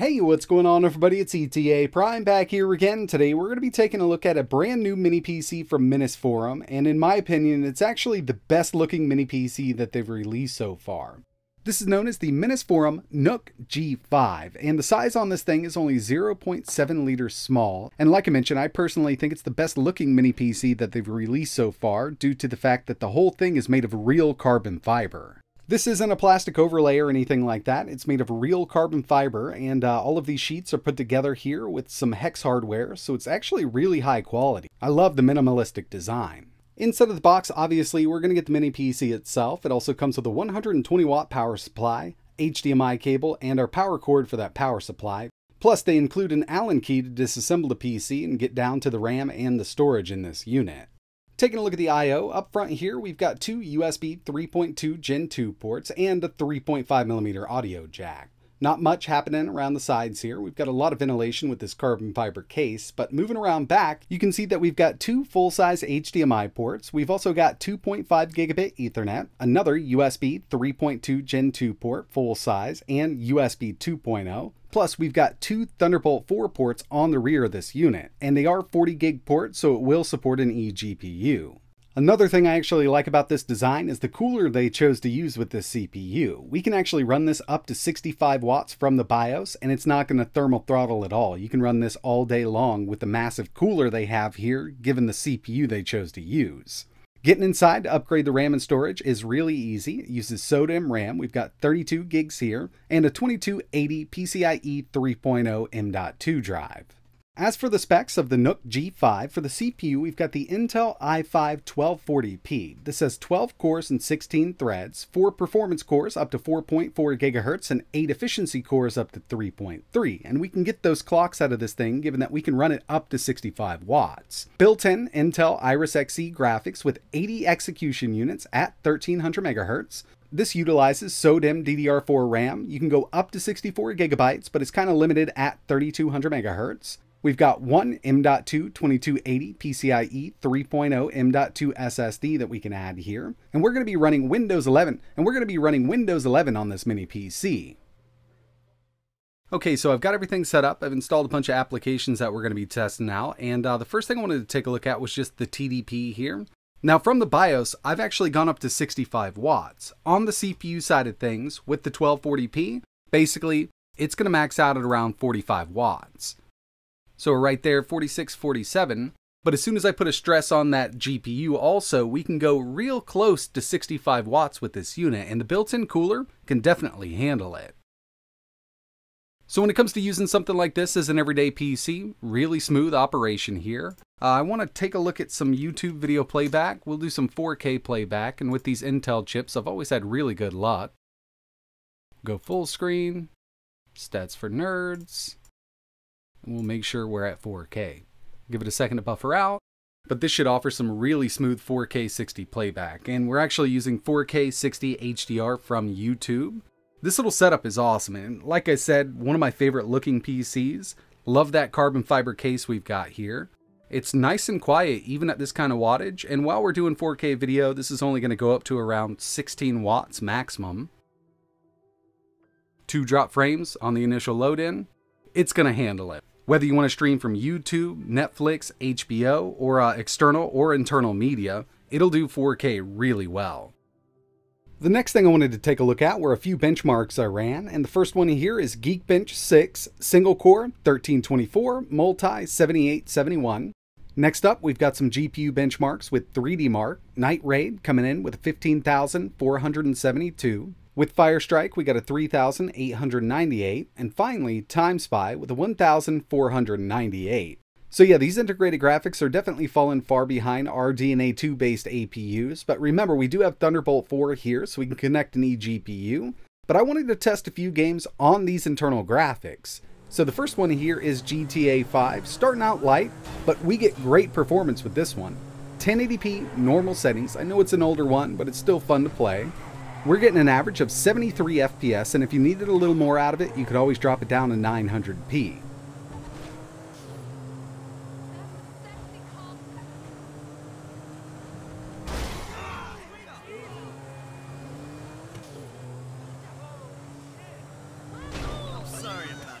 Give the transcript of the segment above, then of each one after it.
Hey, what's going on everybody? It's ETA Prime back here again. Today we're going to be taking a look at a brand new mini PC from Minisforum, and in my opinion it's actually the best looking mini PC that they've released so far. This is known as the Minisforum NUCG5, and the size on this thing is only 0.7 liters small, and like I mentioned, I personally think it's the best looking mini PC that they've released so far due to the fact that the whole thing is made of real carbon fiber. This isn't a plastic overlay or anything like that. It's made of real carbon fiber, and all of these sheets are put together here with some hex hardware, so it's actually really high quality. I love the minimalistic design. Inside of the box, obviously, we're going to get the mini PC itself. It also comes with a 120-watt power supply, HDMI cable, and our power cord for that power supply. Plus, they include an Allen key to disassemble the PC and get down to the RAM and the storage in this unit. Taking a look at the I.O. up front here, we've got two USB 3.2 Gen 2 ports and a 3.5mm audio jack. Not much happening around the sides here. We've got a lot of ventilation with this carbon fiber case, but moving around back, you can see that we've got two full-size HDMI ports. We've also got 2.5 gigabit Ethernet, another USB 3.2 Gen 2 port full-size, and USB 2.0. Plus, we've got two Thunderbolt 4 ports on the rear of this unit, and they are 40 gig ports, so it will support an eGPU. Another thing I actually like about this design is the cooler they chose to use with this CPU. We can actually run this up to 65 watts from the BIOS, and it's not going to thermal throttle at all. You can run this all day long with the massive cooler they have here, given the CPU they chose to use. Getting inside to upgrade the RAM and storage is really easy. It uses SOTA-M RAM. We've got 32 gigs here and a 2280 PCIe 3.0 M.2 drive. As for the specs of the NUCG5, for the CPU, we've got the Intel i5-1240p. This has 12 cores and 16 threads, 4 performance cores up to 4.4 GHz and 8 efficiency cores up to 3.3. And we can get those clocks out of this thing given that we can run it up to 65 watts. Built-in Intel Iris Xe graphics with 80 execution units at 1300 MHz. This utilizes SOTA-M DDR4 RAM. You can go up to 64 GB, but it's kind of limited at 3200 MHz. We've got one M.2 2280 PCIe 3.0 M.2 SSD that we can add here. And we're going to be running Windows 11, and we're going to be running Windows 11 on this mini PC. Okay, so I've got everything set up. I've installed a bunch of applications that we're going to be testing out. And the first thing I wanted to take a look at was just the TDP here. Now from the BIOS, I've actually gone up to 65 watts. On the CPU side of things, with the 1240p, basically, it's going to max out at around 45 watts. So we're right there, 46, 47. But as soon as I put a stress on that GPU also, we can go real close to 65 watts with this unit, and the built-in cooler can definitely handle it. So when it comes to using something like this as an everyday PC, really smooth operation here. I want to take a look at some YouTube video playback. We'll do some 4K playback, and with these Intel chips, I've always had really good luck. Go full screen, stats for nerds. We'll make sure we're at 4K. Give it a second to buffer out, but this should offer some really smooth 4K 60 playback, and we're actually using 4K 60 HDR from YouTube. This little setup is awesome, and like I said, one of my favorite looking PCs. Love that carbon fiber case we've got here. It's nice and quiet even at this kind of wattage, and while we're doing 4K video, this is only going to go up to around 16 watts maximum. 2 drop frames on the initial load in. It's going to handle it. Whether you want to stream from YouTube, Netflix, HBO, or external or internal media, it'll do 4K really well. The next thing I wanted to take a look at were a few benchmarks I ran, and the first one here is Geekbench 6, single core, 1324, multi, 7871. Next up, we've got some GPU benchmarks with 3DMark, Night Raid coming in with 15,472. With Fire Strike, we got a 3,898, and finally Time Spy with a 1,498. So yeah, these integrated graphics are definitely falling far behind RDNA2 based APUs, but remember we do have Thunderbolt 4 here so we can connect an eGPU, but I wanted to test a few games on these internal graphics. So the first one here is GTA 5, starting out light, but we get great performance with this one. 1080p, normal settings, I know it's an older one, but it's still fun to play. We're getting an average of 73 FPS, and if you needed a little more out of it, you could always drop it down to 900p. Sorry about that.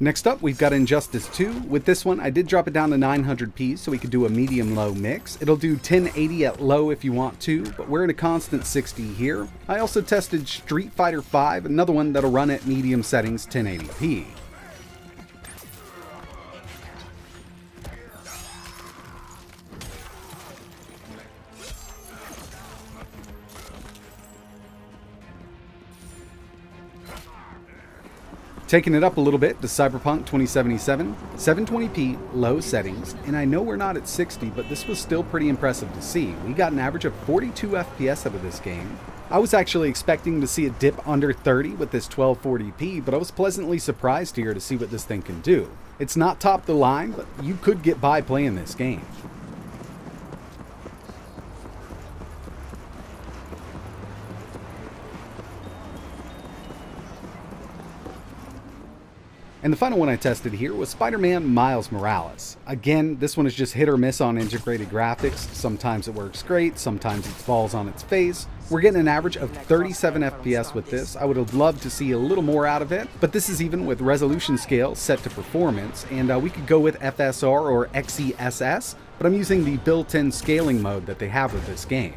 Next up, we've got Injustice 2. With this one, I did drop it down to 900p, so we could do a medium-low mix. It'll do 1080 at low if you want to, but we're in a constant 60 here. I also tested Street Fighter 5, another one that'll run at medium settings, 1080p. Taking it up a little bit to Cyberpunk 2077, 720p, low settings, and I know we're not at 60, but this was still pretty impressive to see. We got an average of 42 FPS out of this game. I was actually expecting to see a dip under 30 with this 1240p, but I was pleasantly surprised here to see what this thing can do. It's not top the line, but you could get by playing this game. And the final one I tested here was Spider-Man Miles Morales. Again, this one is just hit or miss on integrated graphics. Sometimes it works great, sometimes it falls on its face. We're getting an average of 37 FPS with this. I would have loved to see a little more out of it, but this is even with resolution scale set to performance, and we could go with FSR or XeSS, but I'm using the built-in scaling mode that they have with this game.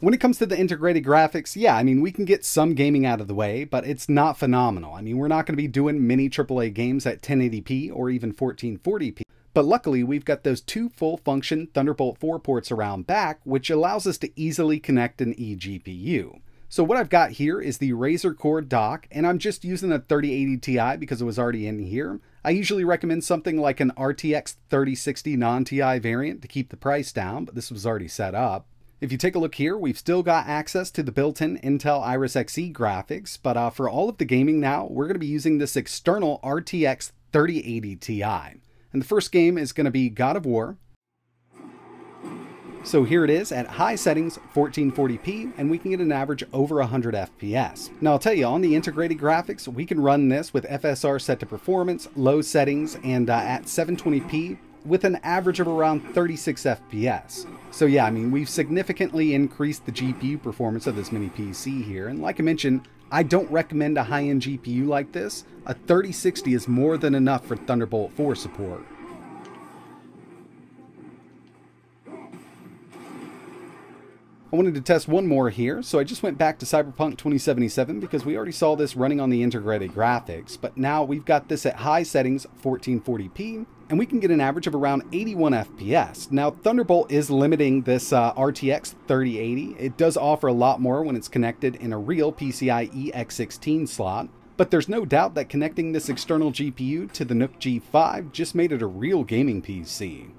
When it comes to the integrated graphics, yeah, I mean, we can get some gaming out of the way, but it's not phenomenal. I mean, we're not going to be doing mini AAA games at 1080p or even 1440p, but luckily we've got those two full-function Thunderbolt 4 ports around back, which allows us to easily connect an eGPU. So what I've got here is the Razer Core dock, and I'm just using a 3080 Ti because it was already in here. I usually recommend something like an RTX 3060 non-Ti variant to keep the price down, but this was already set up. If you take a look here, we've still got access to the built-in Intel Iris Xe graphics, but for all of the gaming now, we're going to be using this external RTX 3080 Ti. And the first game is going to be God of War. So here it is at high settings, 1440p, and we can get an average over 100 FPS. Now I'll tell you, on the integrated graphics, we can run this with FSR set to performance, low settings, and at 720p, with an average of around 36 FPS. So yeah, I mean, we've significantly increased the GPU performance of this mini PC here. And like I mentioned, I don't recommend a high-end GPU like this. A 3060 is more than enough for Thunderbolt 4 support. I wanted to test one more here, so I just went back to Cyberpunk 2077 because we already saw this running on the integrated graphics, but now we've got this at high settings, 1440p, and we can get an average of around 81 FPS. Now, Thunderbolt is limiting this RTX 3080. It does offer a lot more when it's connected in a real PCIe X16 slot, but there's no doubt that connecting this external GPU to the NUCG5 just made it a real gaming PC.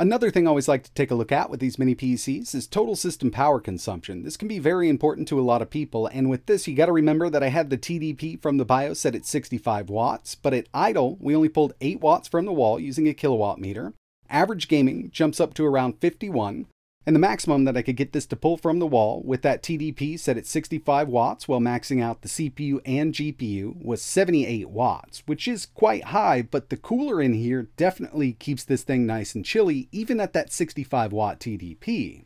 Another thing I always like to take a look at with these mini PCs is total system power consumption. This can be very important to a lot of people, and with this you got to remember that I had the TDP from the BIOS set at 65 watts, but at idle we only pulled 8 watts from the wall using a kilowatt meter. Average gaming jumps up to around 51, and the maximum that I could get this to pull from the wall with that TDP set at 65 watts while maxing out the CPU and GPU was 78 watts, which is quite high, but the cooler in here definitely keeps this thing nice and chilly, even at that 65 watt TDP.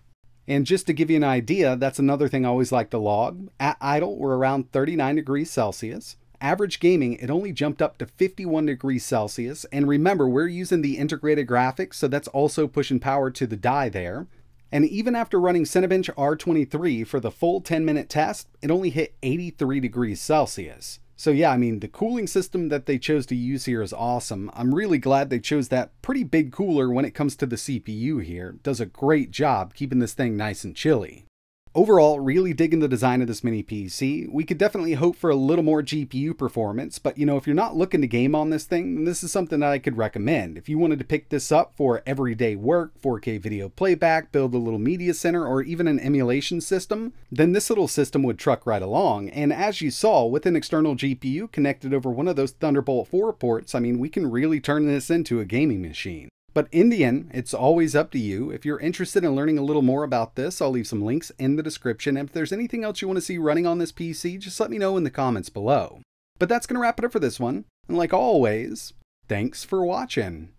And just to give you an idea, that's another thing I always like to log. At idle, we're around 39 degrees Celsius. Average gaming, it only jumped up to 51 degrees Celsius. And remember, we're using the integrated graphics, so that's also pushing power to the die there. And even after running Cinebench R23 for the full 10-minute test, it only hit 83 degrees Celsius. So yeah, I mean, the cooling system that they chose to use here is awesome. I'm really glad they chose that pretty big cooler when it comes to the CPU here. Does a great job keeping this thing nice and chilly. Overall, really digging the design of this mini PC. We could definitely hope for a little more GPU performance, but you know, if you're not looking to game on this thing, then this is something that I could recommend. If you wanted to pick this up for everyday work, 4K video playback, build a little media center, or even an emulation system, then this little system would truck right along. And as you saw, with an external GPU connected over one of those Thunderbolt 4 ports, I mean, we can really turn this into a gaming machine. But in the end, it's always up to you. If you're interested in learning a little more about this, I'll leave some links in the description. And if there's anything else you want to see running on this PC, just let me know in the comments below. But that's going to wrap it up for this one. And like always, thanks for watching.